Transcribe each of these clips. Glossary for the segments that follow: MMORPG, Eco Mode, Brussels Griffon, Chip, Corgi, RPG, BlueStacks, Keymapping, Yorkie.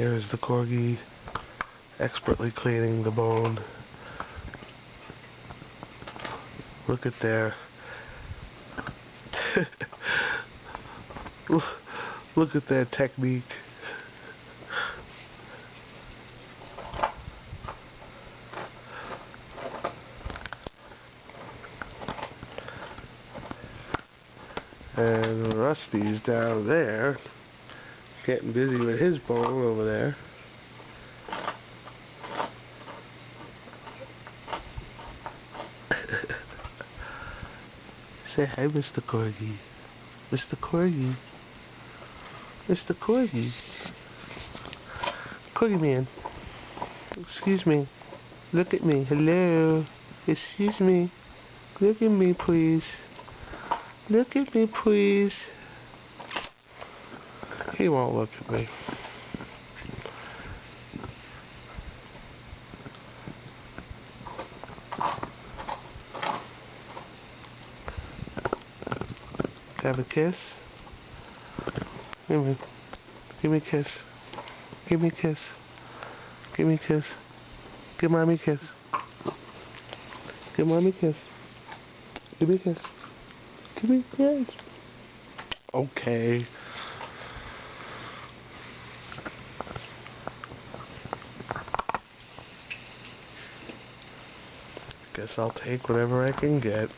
Here is the corgi expertly cleaning the bone. Look at there. Look at that technique. And Rusty's down there, getting busy with his bone over there. Say hi, Mr. Corgi. Mr. Corgi. Mr. Corgi. Corgi man. Excuse me. Look at me. Hello. Excuse me. Look at me, please. Look at me, please. He won't look at me. Have a kiss. Give me a kiss. Give me a kiss. Give me a kiss. Give mommy a kiss. Give mommy a kiss. Give me a kiss. Give me a kiss. Okay. Guess I'll take whatever I can get.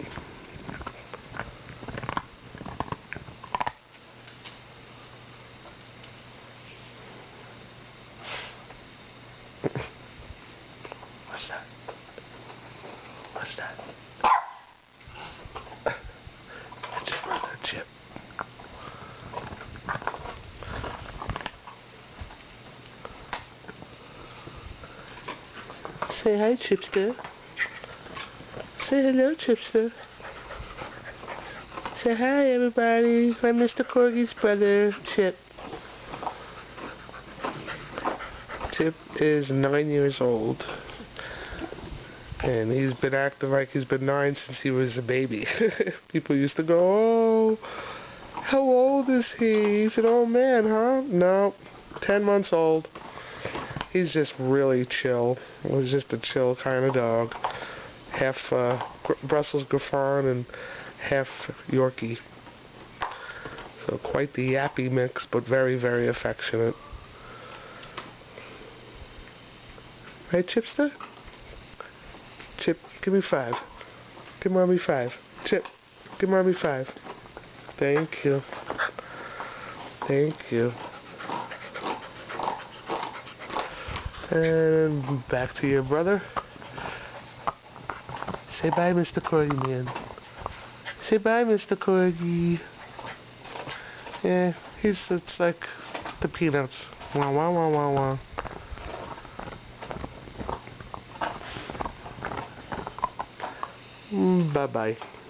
What's that? What's that? That's your brother, Chip. Say hi, Chipster. Say hello, Chipster. Say hi, everybody. I'm Mr. Corgi's brother, Chip. Chip is 9 years old. And he's been acting like he's been 9 since he was a baby. People used to go, oh, how old is he? He's an old man, huh? No, 10 months old. He's just really chill. He's just a chill kind of dog. Half Brussels Griffon and half Yorkie. So quite the yappy mix, but very, very affectionate. Right, Chipster? Chip, give me 5. Give mommy 5. Chip, give mommy 5. Thank you. Thank you. And back to your brother. Say bye, Mr. Corgi man. Say bye, Mr. Corgi. Yeah, it's like the Peanuts. Wah, wah, wah, wah, wah. Bye-bye.